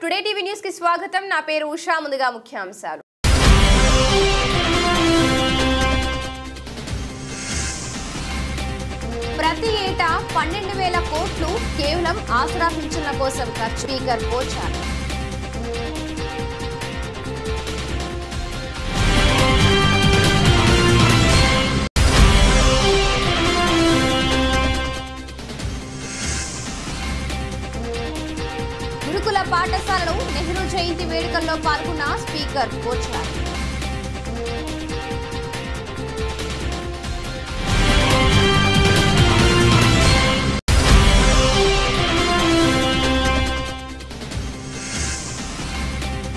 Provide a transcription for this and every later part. Today TV news की स्वागतम ना पेरु उषा मुंदुगा मुख्यांशालु प्रति एटा 12,000 కోట్లు కేవలం ఆసరా పింఛన్ల కోసం ఖర్చు స్పీకర్ పోచారు గురుకుల పాఠశాలను నెహ్రూ జయంతి వేడుకల్లో పాల్గొన్న స్పీకర్ పోచారు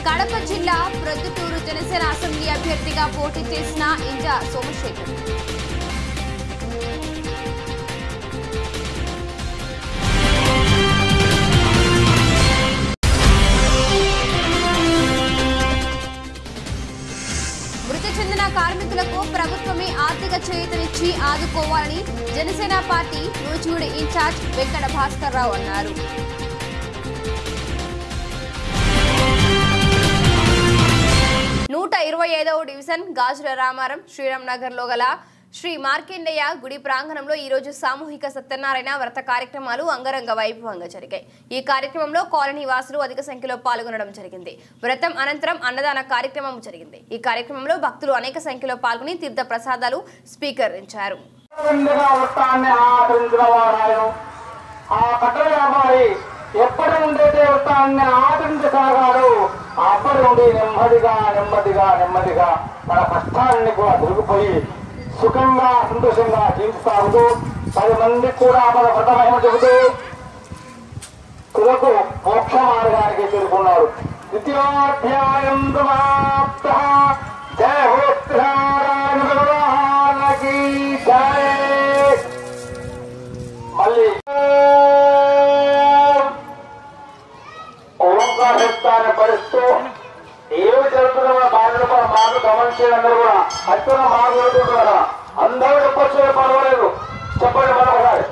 కడప జిల్లా ప్రొద్దుటూరు జనసేన అసెంబ్లీ అభ్యర్థిగా పోటీ చేసిన ఇంజా సోమశేఖర్ మృతి చెందిన కార్మికులకు ప్రభుత్వమే ఆర్థిక చేయూతనిచ్చి ఆదుకోవాలని జనసేన పార్టీ నూజివీడు ఇన్ఛార్జ్ వెంకట భాస్కర్ రావు అన్నారు. డివిజన్ గాజుల రామారం శ్రీరామ్ నగర్ లో గల శ్రీ మార్కండేయ గుడి ప్రాంగణంలో ఈ రోజు సామూహిక సత్యనారాయణ వ్రత కార్యక్రమాలు అంగరంగ వైభవంగా జరిగాయి. ఈ కార్యక్రమంలో కాలనీ వాసులు అధిక సంఖ్యలో పాల్గొనడం జరిగింది. వ్రతం అనంతరం అన్నదాన కార్యక్రమం జరిగింది. ఈ కార్యక్రమంలో భక్తులు అనేక సంఖ్యలో పాల్గొని తీర్థ ప్రసాదాలు స్వీకరించారు. అప్పటి నుండి నెమ్మదిగా నెమ్మదిగా నెమ్మదిగా మన కష్టాన్ని కూడా దొరికిపోయి సుఖంగా సంతోషంగా జీవిస్తాడు. 10 మంది కూడా మన వ్రతమేమ చెబుతూ కులకు మోక్ష మార్గానికి చేరుకున్నారు. ద్వితీయోధ్యాయం జయ హోత్రారాయణకి జయ మళ్ళీ భరిస్తూ ఏమి జరుగుతుందో బాధ్యత మార్పులు గమనించేది. అందరూ కూడా అత్యంత మార్పులు అందరూ చెప్పచ్చు, పర్వాలేదు చెప్పండి. మరొకసారి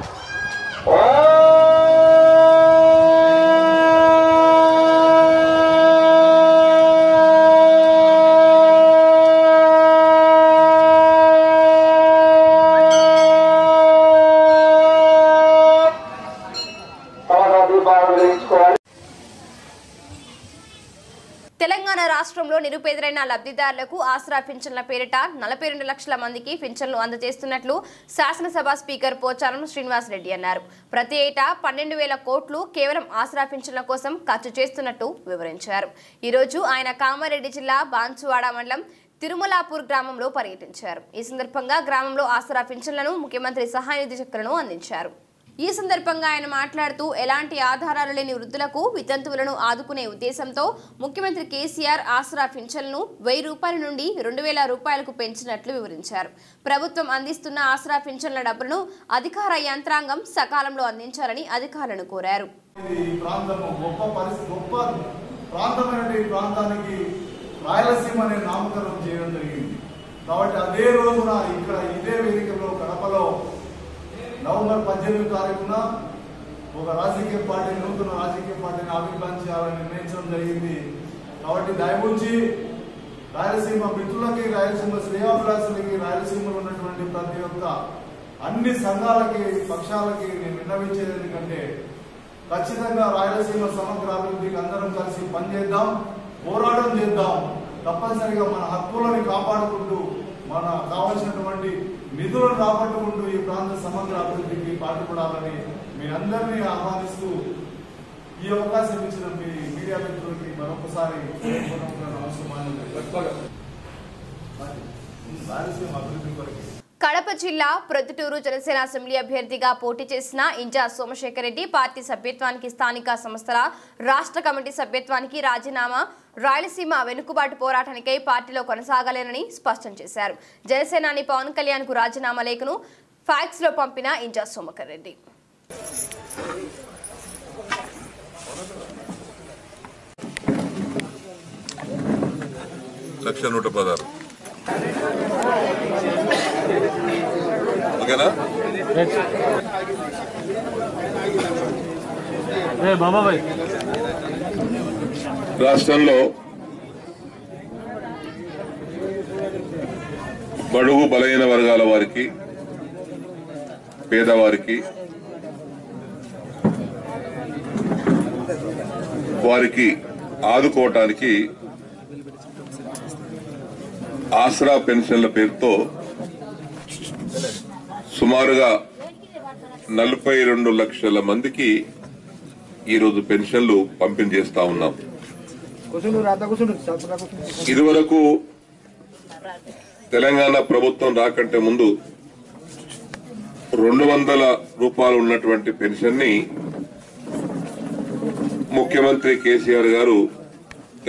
తెలంగాణ రాష్ట్రంలో నిరుపేదలైన లబ్ధిదారులకు ఆసరా పింఛన్ల పేరిట 42 లక్షల మందికి పింఛన్లు అందజేస్తున్నట్లు శాసనసభ స్పీకర్ పోచారం శ్రీనివాసరెడ్డి అన్నారు. ప్రతి ఏటా 12,000 కోట్లు కేవలం ఆసరా పింఛన్ల కోసం ఖర్చు చేస్తున్నట్టు వివరించారు. ఈరోజు ఆయన కామారెడ్డి జిల్లా బాన్సువాడ మండలం తిరుమలాపూర్ గ్రామంలో పర్యటించారు. ఈ సందర్భంగా గ్రామంలో ఆసరా పింఛన్లను ముఖ్యమంత్రి సహాయనిధి చెక్కులను అందించారు. ఈ సందర్భంగా ఆయన మాట్లాడుతూ ఎలాంటి ఆధారాలు లేని వృద్ధులకు వితంతువులను ఆదుకునే ఉద్దేశంతో ముఖ్యమంత్రి కేసీఆర్ ఆసరా పింఛన్లను 1,000 రూపాయల నుండి 2,000 రూపాయలకు పెంచినట్లు వివరించారు. ప్రభుత్వం అందిస్తున్న ఆసరా పింఛన్ల డబ్బులను అధికార యంత్రాంగం సకాలంలో అందించాలని అధికారులను కోరారు. నవంబర్ 18 తారీఖున ఒక రాజకీయ పార్టీ నూతన రాజకీయ పార్టీని ఆవిర్భావం చేయాలని నిర్ణయించడం జరిగింది. కాబట్టి దయవుంచి రాయలసీమ మిత్రులకి, రాయలసీమ శ్రేయాభిలాషులకి, రాయలసీమలో ఉన్నటువంటి ప్రతి ఒక్క అన్ని సంఘాలకి, పక్షాలకి నేను విన్నవించేది ఎందుకంటే ఖచ్చితంగా రాయలసీమ సమగ్ర అభివృద్ధికి అందరం కలిసి పనిచేద్దాం, పోరాటం చేద్దాం. తప్పనిసరిగా మన హక్కులను కాపాడుకుంటూ మన కావాల్సినటువంటి నిధులను రాబట్టుకుంటూ ఈ ప్రాంత సమగ్ర అభివృద్ధికి పాటుపడాలని మీరందరినీ ఆహ్వానిస్తూ ఈ అవకాశం ఇచ్చిన మీ మీడియా మిత్రులకి మరొకసారి అభివృద్ధి కొరకు కడప జిల్లా ప్రొద్దుటూరు జనసేన అసెంబ్లీ అభ్యర్థిగా పోటీ చేసిన ఇంజా సోమశేఖర్ రెడ్డి పార్టీ సభ్యత్వానికి, స్థానిక సంస్థల రాష్ట్ర కమిటీ సభ్యత్వానికి రాజీనామా, రాయలసీమ వెనుకబాటు పోరాటానికై పార్టీలో కొనసాగలేనని స్పష్టం చేశారు. జనసేనాని పవన్ కళ్యాణ్ కు రాజీనామా లేఖను ఫ్యాక్స్ లో పంపిన ఇంజా సోమశేఖర్ రెడ్డి బాబాబాయ్ రాష్ట్రంలో బడుగు బలహీన వర్గాల వారికి, పేదవారికి, వారికి ఆదుకోవటానికి ఆసరా పెన్షన్ల పేరుతో సుమారుగా 42 లక్షల మందికి ఈరోజు పెన్షన్లు పంపిణీ చేస్తా ఉన్నాం. ఇదివరకు తెలంగాణ ప్రభుత్వం రాకంటే ముందు 200 రూపాయలు ఉన్నటువంటి పెన్షన్ ని ముఖ్యమంత్రి కేసీఆర్ గారు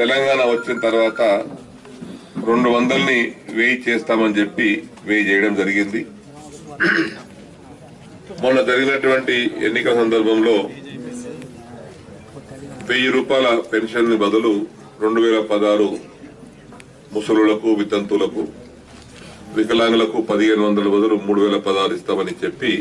తెలంగాణ వచ్చిన తర్వాత 200ని 1000 చేస్తామని చెప్పి 1000 చేయడం జరిగింది. మొన్న జరిగినటువంటి ఎన్నికల సందర్భంలో 1000 రూపాయల పెన్షన్ బదులు 2016 ముసలులకు, వితంతులకు, వికలాంగులకు 1500 బదులు 3016 ఇస్తామని చెప్పి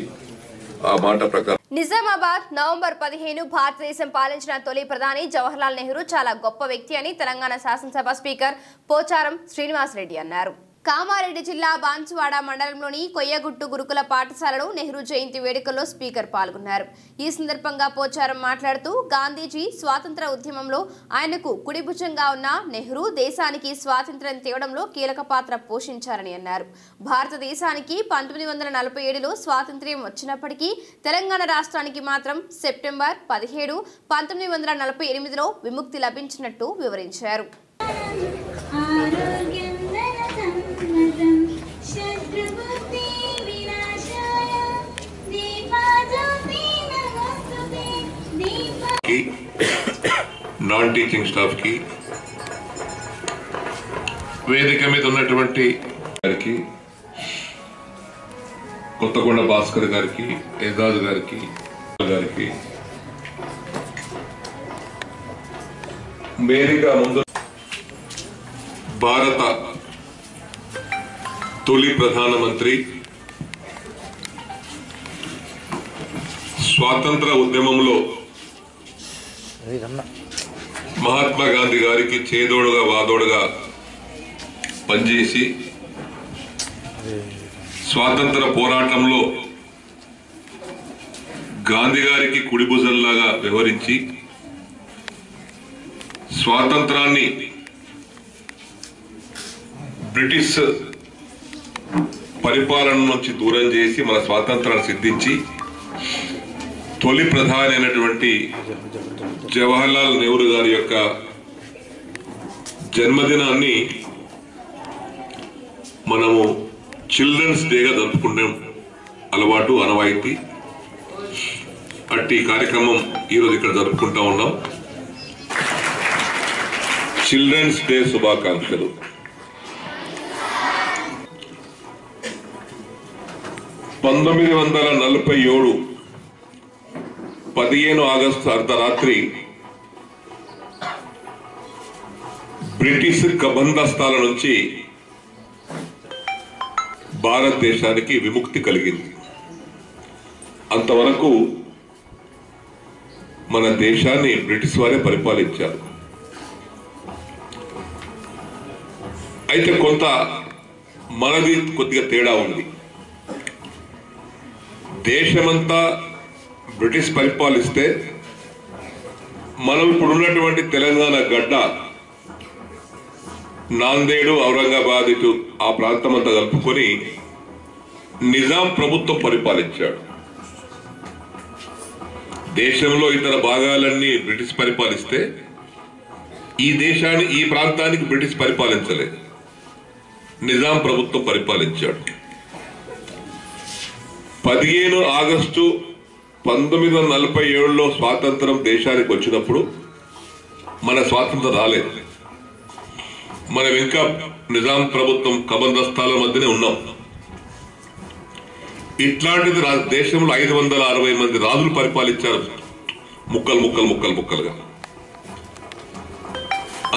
ఆ మాట ప్రకారం. నిజామాబాద్ నవంబర్ 15. భారతదేశం పాలించిన తొలి ప్రధాని జవహర్లాల్ నెహ్రూ చాలా గొప్ప వ్యక్తి అని తెలంగాణ శాసనసభ స్పీకర్ పోచారం శ్రీనివాసరెడ్డి అన్నారు. కామారెడ్డి జిల్లా బాన్సువాడ మండలంలోని కొయ్యగుట్టు గురుకుల పాఠశాలలో నెహ్రూ జయంతి వేడుకల్లో స్పీకర్ పాల్గొన్నారు. ఈ సందర్భంగా పోచారం మాట్లాడుతూ, గాంధీజీ స్వాతంత్ర ఉద్యమంలో ఆయనకు కుడిభుజంగా ఉన్న నెహ్రూ దేశానికి స్వాతంత్ర్యం తేవడంలో కీలక పాత్ర పోషించారని అన్నారు. భారతదేశానికి 1947లో స్వాతంత్ర్యం వచ్చినప్పటికీ తెలంగాణ రాష్ట్రానికి మాత్రం సెప్టెంబర్ 17, 1948లో విముక్తి లభించినట్టు వివరించారు. నాన్ టీచింగ్ స్టాఫ్ కి, వేదిక మీద ఉన్నటువంటి గారికి, కొత్తగొండ భాస్కర్ గారికి, ఏజాజ్ గారికి, వేదిక ముందు భారత తొలి ప్రధానమంత్రి, స్వాతంత్ర ఉద్యమంలో మహాత్మా గాంధీ గారికి చేదోడుగా వాదోడుగా పనిచేసి స్వాతంత్ర పోరాటంలో గాంధీ గారికి కుడిభుజంలాగా వ్యవహరించి స్వాతంత్రాన్ని బ్రిటిష్ పరిపాలన నుంచి దూరం చేసి మన స్వాతంత్రాన్ని సిద్ధించి తొలి ప్రధాని అయినటువంటి జవహర్లాల్ నెహ్రూ గారి యొక్క జన్మదినాన్ని మనము చిల్డ్రన్స్ డేగా జరుపుకునే అలవాటు, ఆనవాయితీ. అట్టి కార్యక్రమం ఈరోజు ఇక్కడ జరుపుకుంటా ఉన్నాం. చిల్డ్రన్స్ డే శుభాకాంక్షలు. పంతొమ్మిది 17 ఆగస్టు అర్ధరాత్రి బ్రిటిష్ కబంధస్థాల నుంచి భారతదేశానికి విముక్తి కలిగింది. అంతవరకు మన దేశాన్ని బ్రిటిష్ వారే పరిపాలించారు. అయితే కొంత మనది కొద్దిగా తేడా ఉంది. దేశమంతా బ్రిటిష్ పరిపాలిస్తే మనం ఇప్పుడున్నటువంటి తెలంగాణ గడ్డ, నాందేడు, ఔరంగాబాద్, ఇటు ఆ ప్రాంతం అంతా కలుపుకొని నిజాం ప్రభుత్వం పరిపాలించాడు. దేశంలో ఇతర భాగాలన్నీ బ్రిటిష్ పరిపాలిస్తే ఈ దేశాన్ని, ఈ ప్రాంతానికి బ్రిటిష్ పరిపాలించలేదు, నిజాం ప్రభుత్వం పరిపాలించాడు. 15 ఆగస్టు 1947లో స్వాతంత్రం దేశానికి వచ్చినప్పుడు మన స్వాతంత్రం రాలేదు. మనం ఇంకా నిజాం ప్రభుత్వం కబంధస్థాల మధ్యనే ఉన్నాం. ఇట్లాంటిది దేశంలో 560 మంది రాజులు పరిపాలించారు, ముక్కలుగా.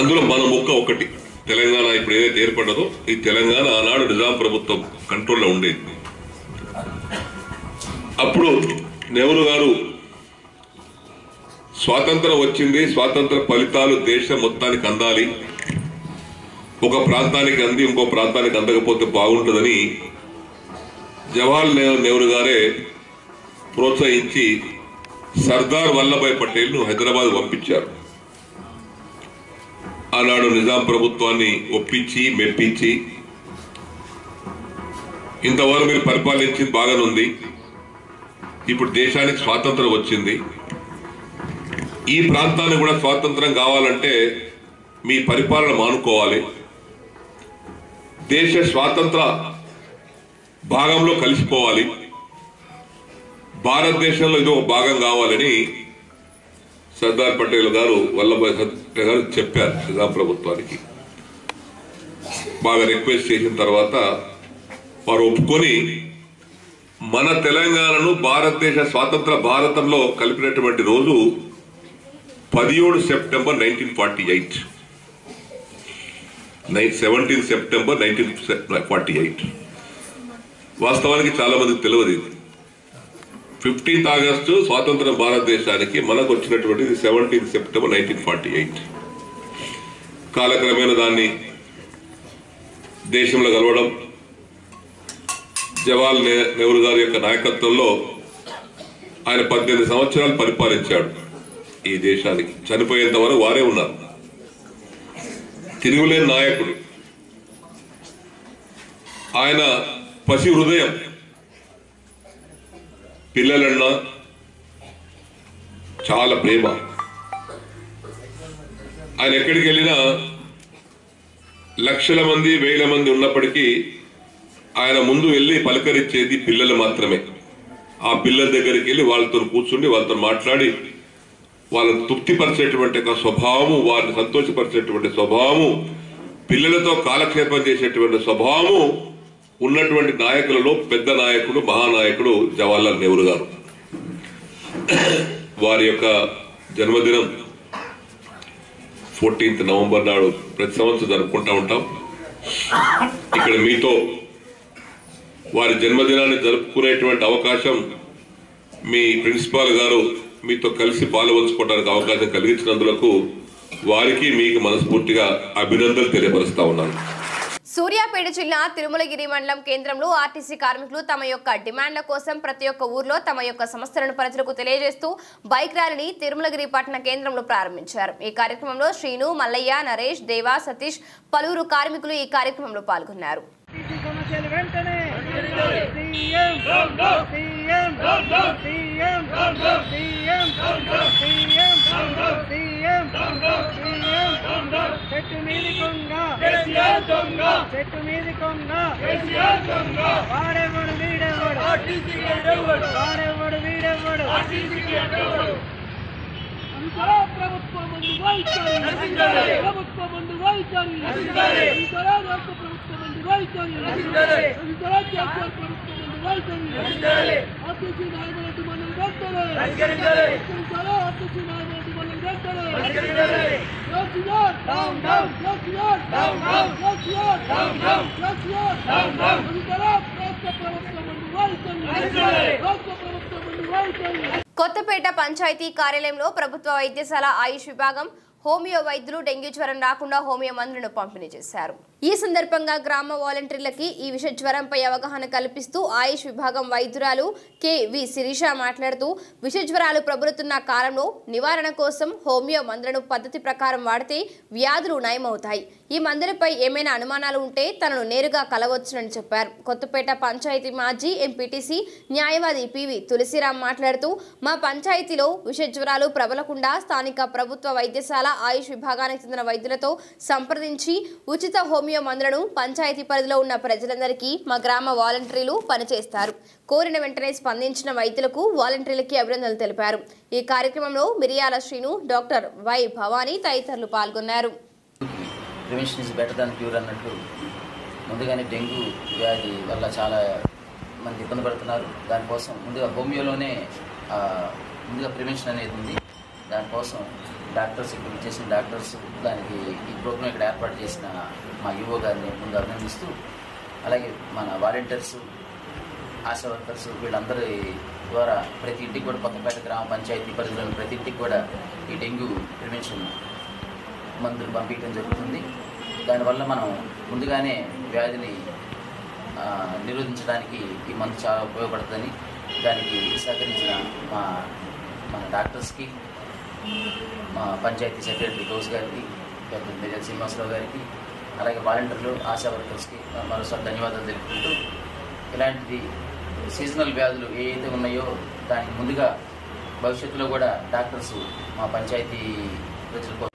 అందులో మన ముక్క ఒకటి. తెలంగాణ ఇప్పుడు ఏదైతే ఏర్పడ్డదో ఈ తెలంగాణ ఆనాడు నిజాం ప్రభుత్వం కంట్రోల్లో ఉండేది. అప్పుడు నెహ్రూ గారు స్వాతంత్రం వచ్చింది, స్వాతంత్ర ఫలితాలు దేశం మొత్తానికి అందాలి, ఒక ప్రాంతానికి అంది ఇంకో ప్రాంతానికి అందకపోతే బాగుంటుందని జవహర్ లాల్ నెహ్రూ గారే ప్రోత్సహించి సర్దార్ వల్లభాయ్ పటేల్ ను హైదరాబాద్ పంపించారు. ఆనాడు నిజాం ప్రభుత్వాన్ని ఒప్పించి మెప్పించి ఇంతవరకు మీరు పరిపాలించింది బాగానుంది, ఇప్పుడు దేశానికి స్వాతంత్రం వచ్చింది, ఈ ప్రాంతానికి కూడా స్వాతంత్రం కావాలంటే మీ పరిపాలన మానుకోవాలి, దేశ స్వాతంత్ర భాగంలో కలిసిపోవాలి, భారతదేశంలో ఇది ఒక భాగం కావాలని సర్దార్ పటేల్ గారు వల్లభాయ్ గారు చెప్పారు. నిజాం ప్రభుత్వానికి బాగా రిక్వెస్ట్ చేసిన తర్వాత వారు ఒప్పుకొని మన తెలంగాణను భారతదేశ స్వాతంత్ర భారతంలో కలిపినటువంటి రోజు 17 సెప్టెంబర్ 1948. 17 సెప్టెంబర్ 1948 వాస్తవానికి చాలా మందికి తెలియదు. 15 ఆగస్టు స్వాతంత్ర భారతదేశానికి మనకు వచ్చినటువంటిది 17 సెప్టెంబర్ 1948. కాలక్రమేణా దాన్ని దేశంలో కలవడం, జవహర్లాల్ నెహ్రూ గారి యొక్క నాయకత్వంలో ఆయన 18 సంవత్సరాలు పరిపాలించాడు ఈ దేశానికి. చనిపోయేంత వరకు వారే ఉన్నారు, తిరుగులేని నాయకుడు. ఆయన పసి హృదయం, పిల్లలన్నా చాలా ప్రేమ. ఆయన ఎక్కడికి వెళ్ళినా లక్షల మంది వేల మంది ఉన్నప్పటికీ ఆయన ముందు వెళ్ళి పలకరించేది పిల్లలు మాత్రమే. ఆ పిల్లల దగ్గరికి వెళ్ళి వాళ్ళతో కూర్చుండి వాళ్ళతో మాట్లాడి వాళ్ళని తృప్తిపరిచేటువంటి ఒక స్వభావము, వారిని సంతోషపరిచేటువంటి స్వభావము, పిల్లలతో కాలక్షేపం చేసేటువంటి స్వభావము ఉన్నటువంటి నాయకులలో పెద్ద నాయకుడు, మహానాయకుడు జవహర్లాల్ నెహ్రూ గారు. వారి యొక్క జన్మదినం 14 నవంబర్ నాడు ప్రతి సంవత్సరం జరుపుకుంటూ ఉంటాం. ఇక్కడ మీతో వారి జన్మదినాన్ని జరుపుకునేటువంటి అవకాశం మీ ప్రిన్సిపాల్ గారు మీతో కలిసి పాల్గొనడానికి అవకాశం కలిగించినందుకు వారికి మీకు మనస్ఫూర్తిగా అభినందనలు తెలియపరుస్తా ఉన్నాను. సూర్యాపేట జిల్లా తిరుమలగిరి మండలం కేంద్రంలో ఆర్టీసీ కార్మికులు తమ యొక్క డిమాండ్ల కోసం ప్రతి ఒక్క ఊర్లో తమ యొక్క సమస్యలను ప్రజలకు తెలియజేస్తూ బైక్ ర్యాలీని తిరుమలగిరి పట్టణ కేంద్రంలో ప్రారంభించారు. ఈ కార్యక్రమంలో శ్రీను, మల్లయ్య, నరేష్, దేవా, సతీష్ పలువురు కార్మికులు ఈ కార్యక్రమంలో పాల్గొన్నారు. కొత్తపేట పంచాయతీ కార్యాలయంలో ప్రభుత్వ వైద్యశాల ఆయుష్ విభాగం హోమియో వైద్యులు డెంగ్యూ జ్వరం రాకుండా హోమియో మందులను పంపిణీ చేశారు. ఈ సందర్భంగా గ్రామ వాలంటీర్లకి ఈ విష జ్వరంపై అవగాహన కల్పిస్తూ ఆయుష్ విభాగం వైద్యురాలు కెవి శిరీష మాట్లాడుతూ విష జ్వరాలు ప్రబలుతున్న కాలంలో నివారణ కోసం హోమియో మందులను పద్ధతి ప్రకారం వాడితే వ్యాధులు నయమవుతాయి. ఈ మందులపై ఏమైనా అనుమానాలు ఉంటే తనను నేరుగా కలవచ్చునని చెప్పారు. కొత్తపేట పంచాయతీ మాజీ ఎంపీటీసీ న్యాయవాది పివి తులసిరామ్ మాట్లాడుతూ మా పంచాయతీలో విష జ్వరాలు ప్రబలకుండా స్థానిక ప్రభుత్వ వైద్యశాల ఆయుష్ విభాగానికి చెందిన వైద్యులతో సంప్రదించి ఉచిత హోమియో మందులను పంచాయతీ పరిధిలో ఉన్న ప్రజలందరికీ మా గ్రామ వాలంటీర్లు పనిచేస్తారు. కోరిన వెంటనే స్పందించిన వైద్యులకు వాలంటీర్లకి అభినందనలు తెలిపారు. ఈ కార్యక్రమంలో మిరియాల శ్రీను, డాక్టర్ వై భవానీ తదితరులు పాల్గొన్నారు. ముందుగానే డెంగ్యూ వ్యాధి వల్ల చాలా మంది ఇబ్బంది పడుతున్నారు. దానికోసం ముందుగా హోమియోలోనే ముందుగా ప్రివెన్షన్ అనేది ఉంది. దానికోసం డాక్టర్స్, ఇక్కడ చేసిన డాక్టర్స్, దానికి ఈ ప్రోగ్రాం ఇక్కడ ఏర్పాటు చేసిన మా యువ గారిని ముందు అభినందిస్తూ, అలాగే మన వాలంటీర్స్, ఆశా వర్కర్స్ వీళ్ళందరి ద్వారా ప్రతి ఇంటికి కూడా కొత్తపేట గ్రామ పంచాయతీ పరిధిలోని ప్రతి ఇంటికి కూడా ఈ డెంగ్యూ ప్రివెన్షన్ మందులు పంపించడం జరుగుతుంది. దానివల్ల మనం ముందుగానే వ్యాధిని నిరోధించడానికి ఈ మందు చాలా ఉపయోగపడుతుందని దానికి సహకరించిన మా డాక్టర్స్కి, మా పంచాయతీ సెక్రటరీ గౌస్ గారికి, పెద్ద శ్రీనివాసరావు గారికి, అలాగే వాలంటీర్లు, ఆశా వర్కర్స్కి మరోసారి ధన్యవాదాలు తెలుపుకుంటూ ఇలాంటిది సీజనల్ వ్యాధులు ఏవైతే ఉన్నాయో దానికి ముందుగా భవిష్యత్తులో కూడా డాక్టర్స్ మా పంచాయతీ ప్రజలకు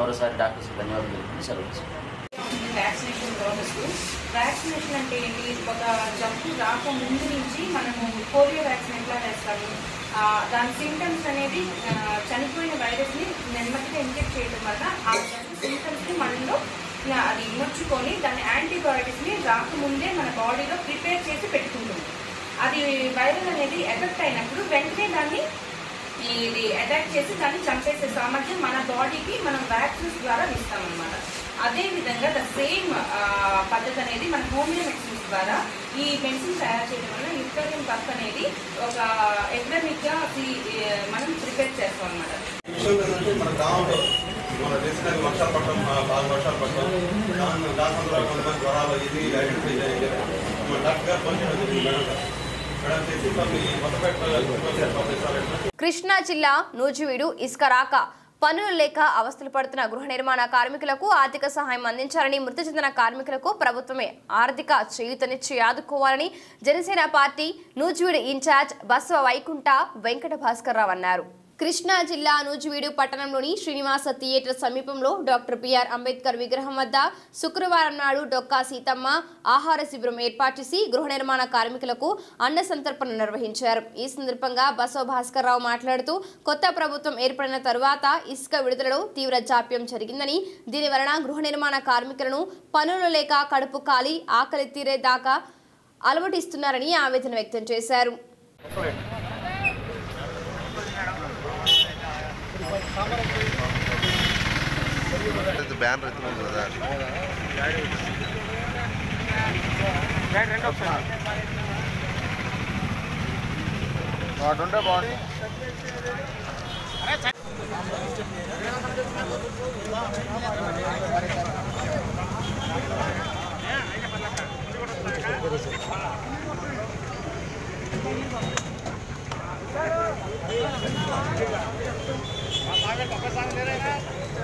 మరోసారి డాక్టర్స్ ధన్యవాదాలు తెలుపుకుంటూ సెలవుస్తున్నాం. వ్యాక్సినేషన్ ప్రాసెస్, వ్యాక్సినేషన్ అంటే ఏంటి? ఒక జబ్బు రాకముందు నుంచి మనము పోలియో వ్యాక్సిన్ ఎట్లా వేస్తాము, దాని సింటమ్స్ అనేది చనిపోయిన వైరస్ని నెమ్మదిగా ఇంజెక్ట్ చేయడం వల్ల ఆ జబ్బు సింటమ్స్ని మనలో అది ఇమర్చుకొని దాని యాంటీబయాటిక్స్ని రాకముందే మన బాడీలో ప్రిపేర్ చేసి పెట్టుకుంటుంది. అది వైరల్ అనేది ఎఫెక్ట్ అయినప్పుడు వెంటనే దాన్ని ఇది అటాక్ చేసి దాన్ని చంపేసే సామర్థ్యం మన బాడీకి మనం వ్యాక్సిన్స్ ద్వారా ఇస్తామన్నమాట. అదేవిధంగా ద సేమ్ పద్ధతి అనేది మన హోమియో మెడిసిన్స్ ద్వారా ఈ మెడిసిన్స్ తయారు చేయడం వల్ల యుక్టోరియన్ పఫ్ అనేది ఒక ఎకడమిక్గా మనం ప్రిపేర్ చేస్తాం అన్నమాట. మన రీసెంట్గా వర్షాలు పడటం, బాగా వర్షాలు పడటం, దాని ద్వారా కొంతమంది జ్వరాలు ఇది ఐడెంటిఫై చేయాలి. మన డాక్టర్ గారు పనిచేయడం జరిగింది. మేడం చేసి కొన్ని మొదట కృష్ణా జిల్లా నూజివీడు ఇసుక రాక, పనులు లేక అవస్థలు పడుతున్న గృహ నిర్మాణ కార్మికులకు ఆర్థిక సహాయం అందించాలని, మృతి చెందిన కార్మికులకు ప్రభుత్వమే ఆర్థిక చేయూతనిచ్చి ఆదుకోవాలని జనసేన పార్టీ నూజివీడు ఇన్ఛార్జ్ బసవ వైకుంఠ వెంకట భాస్కర్ రావు అన్నారు. కృష్ణా జిల్లా నూజివీడు పట్టణంలోని శ్రీనివాస థియేటర్ సమీపంలో డాక్టర్ బిఆర్ అంబేద్కర్ విగ్రహం వద్ద శుక్రవారం నాడు డొక్కా సీతమ్మ ఆహార శిబిరం ఏర్పాటు చేసి గృహ నిర్మాణ కార్మికులకు అన్న సంతర్పణ నిర్వహించారు. ఈ సందర్భంగా బసవ భాస్కర్ రావు మాట్లాడుతూ, కొత్త ప్రభుత్వం ఏర్పడిన తరువాత ఇసుక విడుదలలో తీవ్ర జాప్యం జరిగిందని, దీనివలన గృహ నిర్మాణ కార్మికులను పనులు లేక కడుపు కాలి ఆకలి తీరేదాకా అలవటిస్తున్నారని ఆవేదన వ్యక్తం చేశారు. బ్యానర్ ఎత్తున్నాం కదా, వాడుంటే బాగుంది.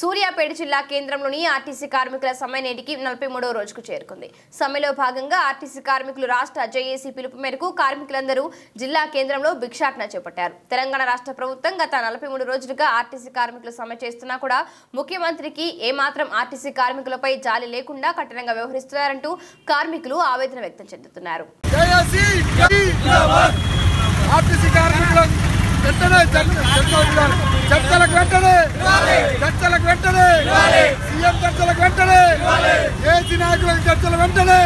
సూర్యాపేట జిల్లా కేంద్రంలోని ఆర్టీసీ కార్మికుల సమ్మె నేటికి 43వ రోజుకు చేరుకుంది. సమ్మెలో భాగంగా ఆర్టీసీ కార్మికులు రాష్ట్ర జేఏసీ పిలుపు మేరకు కార్మికులందరూ జిల్లా కేంద్రంలో భిక్షాటన చేపట్టారు. తెలంగాణ రాష్ట్ర ప్రభుత్వం గత 43 రోజులుగా ఆర్టీసీ కార్మికులు సమ్మె చేస్తున్నా కూడా ముఖ్యమంత్రికి ఏమాత్రం ఆర్టీసీ కార్మికులపై జాలి లేకుండా కఠినంగా వ్యవహరిస్తున్నారంటూ కార్మికులు ఆవేదన వ్యక్తం చెందుతున్నారు. ఆర్టీసీ కార్మికులకు వెంటనే చర్చలకు వెంటనే చర్చలకు వెంటనే సీఎం చర్చలకు వెంటనే ఏసీ నాయకులకు చర్చల వెంటనే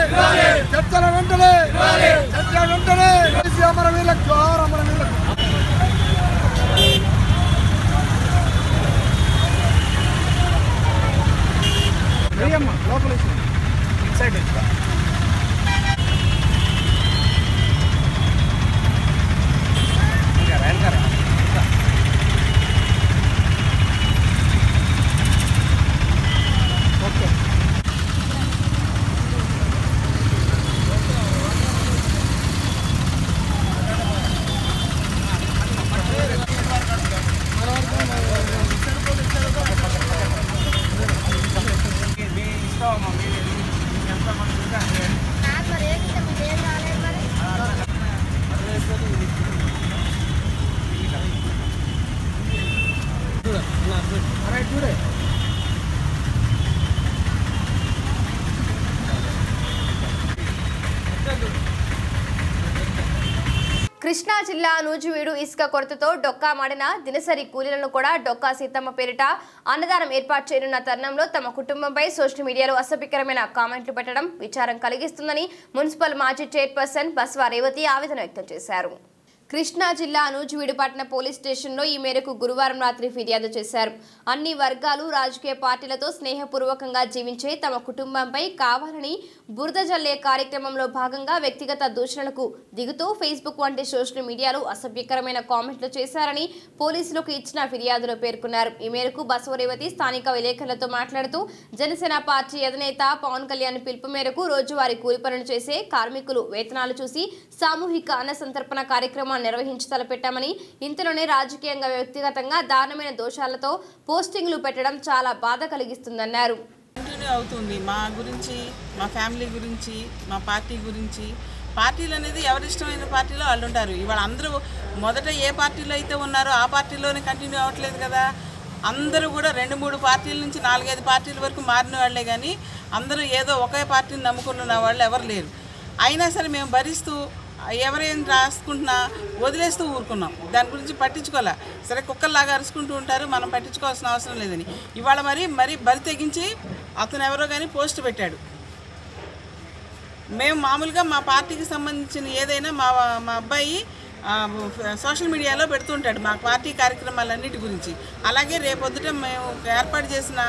చర్చల వెంటనే చర్చల వెంటనే అమర వీళ్ళకు జోహార్, అమర వీళ్ళకు. కృష్ణా జిల్లా నూజివీడు ఇసుక కొరతతో డొక్కా మాడిన దినసరి కూలీలను కూడా డొక్కా సీతమ్మ పేరిట అన్నదానం ఏర్పాటు చేయనున్న తరుణంలో తమ కుటుంబంపై సోషల్ మీడియాలో అసభ్యకరమైన కామెంట్లు పెట్టడం విచారం కలిగిస్తుందని మున్సిపల్ మాజీ చైర్పర్సన్ బస్వా రేవతి ఆవేదన వ్యక్తం చేశారు. కృష్ణా జిల్లా నూజివీడుపట్న పోలీస్ స్టేషన్లో ఈ మేరకు గురువారం రాత్రి ఫిర్యాదు చేశారు. అన్ని వర్గాలు రాజకీయ పార్టీలతో స్నేహపూర్వకంగా జీవించే తమ కుటుంబంపై కావాలని బురద జల్లే కార్యక్రమంలో భాగంగా వ్యక్తిగత దూషణలకు దిగుతూ ఫేస్బుక్ వంటి సోషల్ మీడియాలో అసభ్యకరమైన కామెంట్లు చేశారని పోలీసులకు ఇచ్చిన ఫిర్యాదులో పేర్కొన్నారు. ఈ మేరకు బసవరేవతి స్థానిక విలేకరులతో మాట్లాడుతూ జనసేన పార్టీ అధినేత పవన్ కళ్యాణ్ పిలుపు మేరకు రోజువారీ కూలి పనులు చేసే కార్మికులు వేతనాలు చూసి సామూహిక అన్నసంతర్పణ కార్యక్రమాన్ని నిర్వహించి తలపెట్టామని, ఇంతలోనే రాజకీయంగా వ్యక్తిగతంగా దారుణమైన దోషాలతో పోస్టింగ్లు పెట్టడం చాలా బాధ కలిగిస్తుందన్నారు. కంటిన్యూ అవుతుంది. మా గురించి, మా ఫ్యామిలీ గురించి, మా పార్టీ గురించి, పార్టీలు అనేది ఎవరిష్టమైన పార్టీలో వాళ్ళు ఉంటారు. ఇవాళ అందరూ మొదట ఏ పార్టీలో అయితే ఉన్నారో ఆ పార్టీలోనే కంటిన్యూ అవ్వట్లేదు కదా. అందరూ కూడా 2-3 పార్టీల నుంచి 4-5 పార్టీల వరకు మారిన వాళ్ళే, కానీ అందరూ ఏదో ఒకే పార్టీని నమ్ముకుంటున్న వాళ్ళు ఎవరు లేరు. అయినా సరే మేము భరిస్తూ ఎవరేం రాసుకుంటున్నా వదిలేస్తూ ఊరుకున్నాం. దాని గురించి పట్టించుకోలే. సరే కుక్కల్లాగా అరుచుకుంటూ ఉంటారు, మనం పట్టించుకోవాల్సిన అవసరం లేదని. ఇవాళ మరి బరి తెగించి అతను ఎవరో కానీ పోస్ట్ పెట్టాడు. మేము మామూలుగా మా పార్టీకి సంబంధించిన ఏదైనా మా అబ్బాయి సోషల్ మీడియాలో పెడుతుంటాడు మా పార్టీ కార్యక్రమాలన్నిటి గురించి. అలాగే రేపొద్దుట మేము ఏర్పాటు చేసిన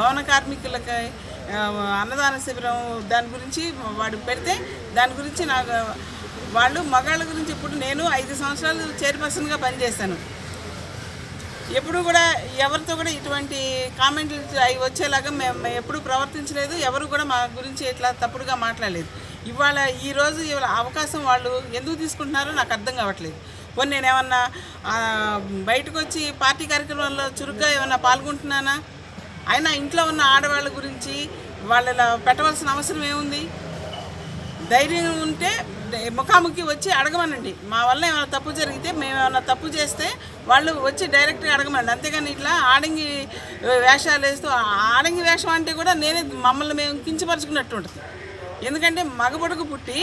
భవన కార్మికులకి అన్నదాన శిబిరం దాని గురించి వాడు పెడితే దాని గురించి నాకు వాళ్ళు మగాళ్ళ గురించి ఇప్పుడు నేను 5 సంవత్సరాలు చైర్పర్సన్గా పనిచేశాను. ఎప్పుడు కూడా ఎవరితో కూడా ఇటువంటి కామెంట్లు అవి వచ్చేలాగా మేము ఎప్పుడు ప్రవర్తించలేదు. ఎవరు కూడా మా గురించి ఇట్లా తప్పుడుగా మాట్లాడలేదు. ఈరోజు అవకాశం వాళ్ళు ఎందుకు తీసుకుంటున్నారో నాకు అర్థం కావట్లేదు. పోనీ నేనేమన్నా బయటకు వచ్చి పార్టీ కార్యక్రమాల్లో చురుగ్గా ఏమన్నా పాల్గొంటున్నానా? అయినా ఇంట్లో ఉన్న ఆడవాళ్ళ గురించి వాళ్ళ పెట్టవలసిన అవసరం ఏముంది? ధైర్యం ఉంటే ముఖాముఖి వచ్చి అడగమనండి. మా వల్ల ఏమైనా తప్పు జరిగితే, మేము ఏమైనా తప్పు చేస్తే వాళ్ళు వచ్చి డైరెక్ట్గా అడగమనండి. అంతేగాని ఇట్లా ఆడంగి వేషాలు వేస్తూ, ఆడంగి వేషం అంటే కూడా మమ్మల్ని మేము కించపరుచుకున్నట్టు ఉంటుంది. ఎందుకంటే మగబడుకు పుట్టి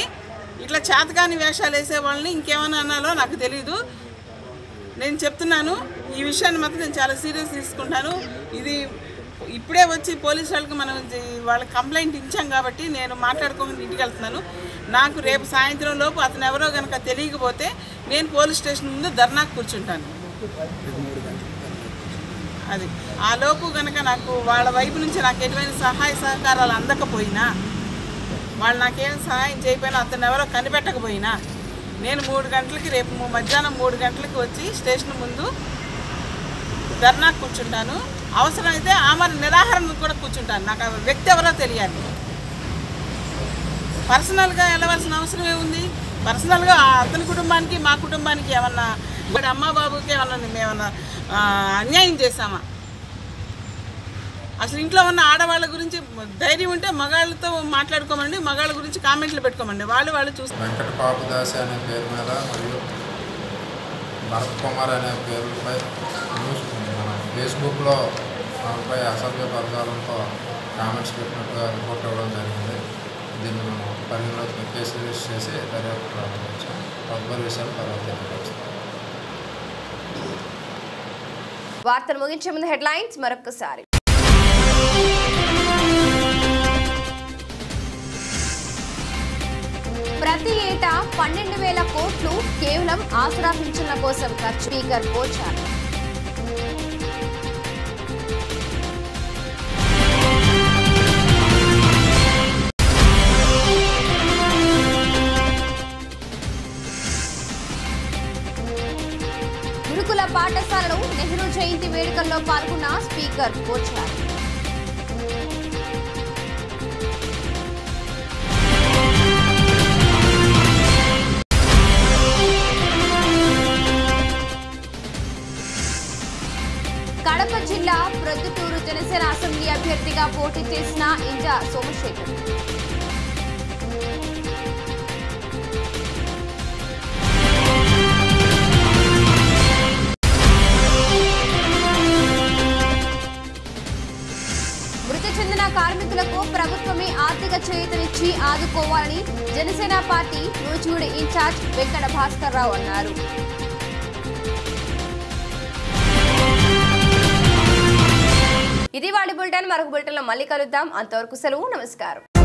ఇట్లా చేతకాని వేషాలు వేసే వాళ్ళని ఇంకేమైనా అన్నాలో నాకు తెలీదు. నేను చెప్తున్నాను, ఈ విషయాన్ని మాత్రం నేను చాలా సీరియస్ తీసుకుంటాను. ఇది ఇప్పుడే వచ్చి పోలీసు వాళ్ళకి మనం వాళ్ళకి కంప్లైంట్ ఇచ్చాం కాబట్టి నేను మాట్లాడుకోమని ఇంటికి వెళ్తున్నాను. నాకు రేపు సాయంత్రం లోపు అతను ఎవరో కనుక తెలియకపోతే నేను పోలీస్ స్టేషన్ ముందు ధర్నాకు కూర్చుంటాను. అది ఆ లోపు కనుక నాకు వాళ్ళ వైపు నుంచి నాకు ఎటువంటి సహాయ సహకారాలు అందకపోయినా, వాళ్ళు నాకేం సహాయం చేయకపోయినా, అతను ఎవరో కనిపెట్టకపోయినా, నేను 3 గంటలకి రేపు మధ్యాహ్నం 3 గంటలకి వచ్చి స్టేషన్ ముందు ధర్నాకు కూర్చుంటాను. అవసరమైతే ఆమె నిరాహారం కూడా కూర్చుంటాను. నాకు ఆ వ్యక్తి ఎవరో తెలియాలి. పర్సనల్గా వెళ్ళవలసిన అవసరం ఏముంది? పర్సనల్గా అతని కుటుంబానికి మా కుటుంబానికి ఏమన్నా, ఇక్కడ అమ్మ బాబుకి ఏమన్నా అన్యాయం చేశామా? అసలు ఇంట్లో ఉన్న ఆడవాళ్ళ గురించి ధైర్యం ఉంటే మగాళ్ళతో మాట్లాడుకోమండి, మగాళ్ళ గురించి కామెంట్లు పెట్టుకోమండి. వాళ్ళు చూసి వెంకట పాపదాసి అనే పేరు మీద మరియు భరత్ కుమార్ అనే పేరుపై ఫేస్బుక్లో వాళ్ళపై అసభ్య పదాలతో కామెంట్స్ పెట్టినట్టుగా రిపోర్ట్ అవ్వడం జరిగింది. దీన్ని మనం పరిగణలోకి కేసు రిజిస్టర్ చేసి దర్యాప్తు ప్రారంభించాం. తదుపరి విషయాలు తర్వాత వార్తలు ముగించే ముందు హెడ్లైన్స్ మరొకసారి. ప్రతి ఏటా 12,000 కోట్లు కేవలం ఆసరా పింఛన్ల కోసం ఖర్చు. స్పీకర్ పోచారు. గురుకుల పాఠశాలలో నెహ్రూ జయంతి వేడుకల్లో పాల్గొన్న స్పీకర్ పోచారు. కడప జిల్లా ప్రొద్దుటూరు జనసేన అసెంబ్లీ అభ్యర్థిగా పోటీ చేసిన ఇంజా సోమశేఖర్. మృతి చెందిన కార్మికులకు ప్రభుత్వమే ఆర్థిక చేయూతనిచ్చి ఆదుకోవాలని జనసేన పార్టీ నూజివీడు ఇన్ఛార్జ్ వెంకట భాస్కర్ రావు అన్నారు. ఇది వాడి బులెటిన్. మరొక బులెటిన్లో మళ్ళీ కలుద్దాం. అంతవరకు సెలవు. నమస్కారం.